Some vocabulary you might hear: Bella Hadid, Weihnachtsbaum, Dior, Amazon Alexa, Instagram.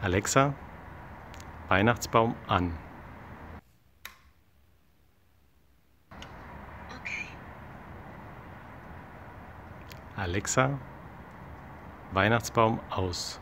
Alexa, Weihnachtsbaum an. Okay. Alexa, Weihnachtsbaum aus.